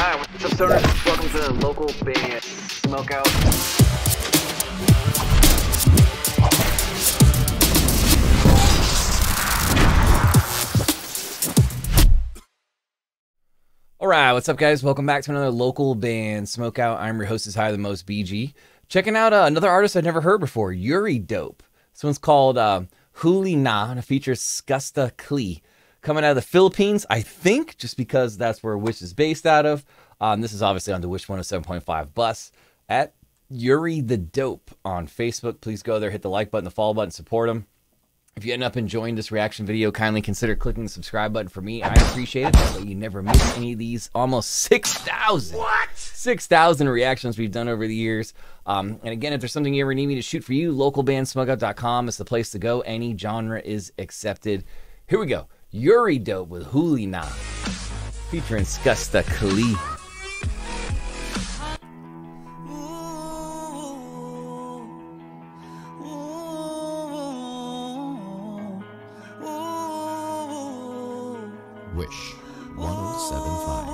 Hi, what's up, stoners? Welcome to the Local Band Smokeout. Alright, what's up, guys? Welcome back to another Local Band Smokeout. I'm your host, is High the Most, BG. Checking out another artist I've never heard before, Yuridope. This one's called Huli Na, and it features Skusta Clee. Coming out of the Philippines, I think, just because that's where Wish is based out of. This is obviously on the Wish 107.5 BUS at Yuridope on Facebook. Please go there, hit the like button, the follow button, support them. If you end up enjoying this reaction video, kindly consider clicking the subscribe button for me. I appreciate it. That way you never miss any of these almost 6,000. What? 6,000 reactions we've done over the years. And again, if there's something you ever need me to shoot for you, LocalBandSmokeout.com is the place to go. Any genre is accepted. Here we go. Yuridope with Huli Na, featuring Skusta Clee. Wish 107.5.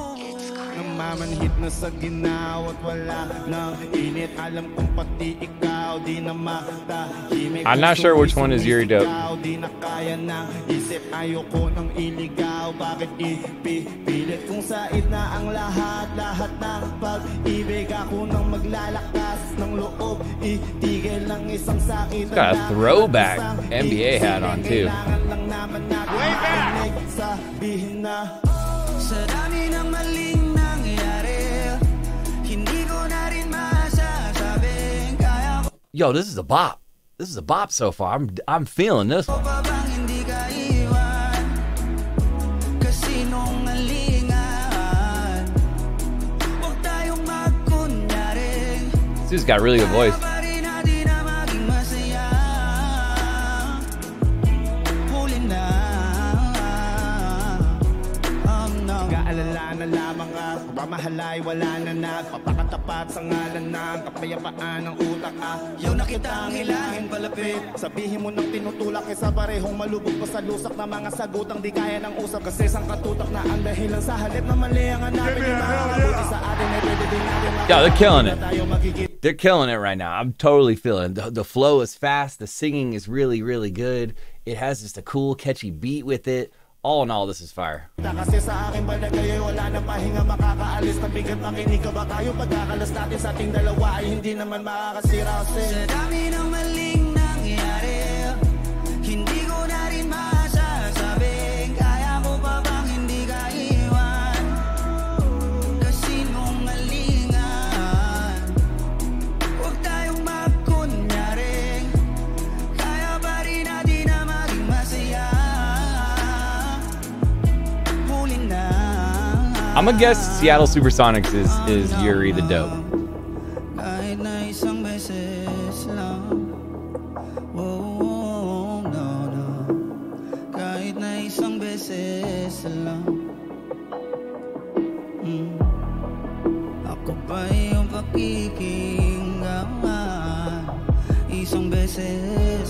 Namamanhit na sa ginaw at wala nang init. Alam kong pati ikaw di na makatahimik. I'm not sure which one is Yuridope. Di na kaya nang isip, ayoko nang iligaw. Bakit ipipilit kung sait na ang lahat? Lahat ng pag-ibig, ako nang maglalakas ng loob. Itigil ng isang sakit. It's got a throwback NBA hat on too. Way back! Sabihin na sa dami ng maling yo, this is a bop. This is a bop so far. I'm feeling this one. This dude's got really good voice. Mahalay wala na nagpapakatapat sa ngalan ng kapayapaan ng utak ayaw na kita ang hilahin palapit sabihin mo nang tinutulak isa parehong malubog pa sa lusak na mga sagutang di kaya ng usap kasi sang katutak na ang dahilan sa halip na mali ang hanapin yung mga sa atin ay pwede din natin. Yeah, they're killing it. They're killing it right now. I'm totally feeling it. The flow is fast. The singing is really, really good. It has just a cool, catchy beat with it. All in all, this is fire. I'm gonna guess Seattle Supersonics is Yuridope.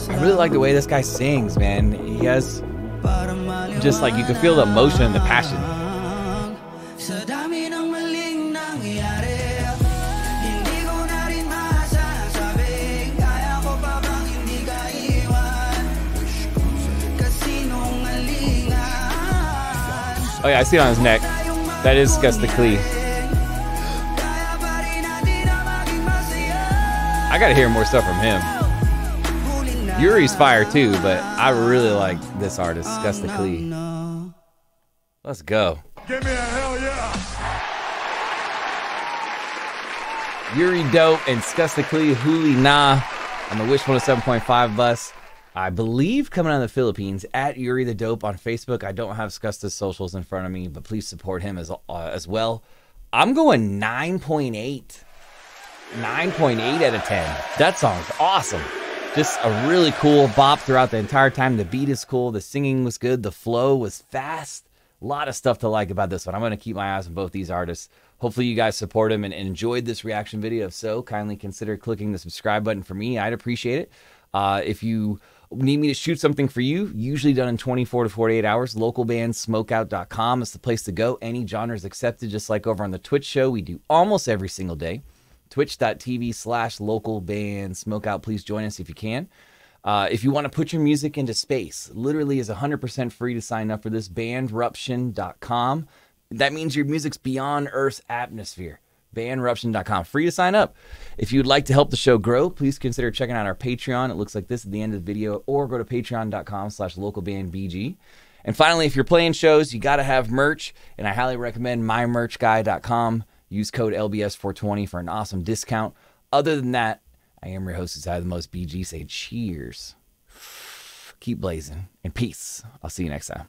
I really like the way this guy sings, man. He has just like you can feel the emotion and the passion. Oh yeah, I see it on his neck. That is Skusta Clee. I gotta hear more stuff from him. Yuri's fire too, but I really like this artist, Skusta Clee. Let's go. Give me a hell yeah! Yuridope and Skusta Clee, Huli Na on the Wish 107.5 BUS. I believe coming out of the Philippines at Yuridope on Facebook. I don't have Skusta's socials in front of me, but please support him as well. I'm going 9.8. 9.8 out of 10. That song's awesome. Just a really cool bop throughout the entire time. The beat is cool. The singing was good. The flow was fast. A lot of stuff to like about this one. I'm going to keep my eyes on both these artists. Hopefully you guys support them and enjoyed this reaction video. If so, kindly consider clicking the subscribe button for me. I'd appreciate it. If you need me to shoot something for you, usually done in 24 to 48 hours, LocalBandSmokeout.com is the place to go. Any genre is accepted, just like over on the Twitch show. We do almost every single day. Twitch.tv/LocalBandSmokeout. Please join us if you can. If you want to put your music into space, literally is 100% free to sign up for this, Bandruption.com. That means your music's beyond Earth's atmosphere. Bandruption.com, free to sign up. If you'd like to help the show grow, please consider checking out our Patreon. It looks like this at the end of the video, or go to patreon.com/localbandbg. And finally, if you're playing shows, you got to have merch, and I highly recommend mymerchguy.com. Use code LBS420 for an awesome discount. Other than that, I am your host, inside the most BG. Say cheers, keep blazing, and peace. I'll see you next time.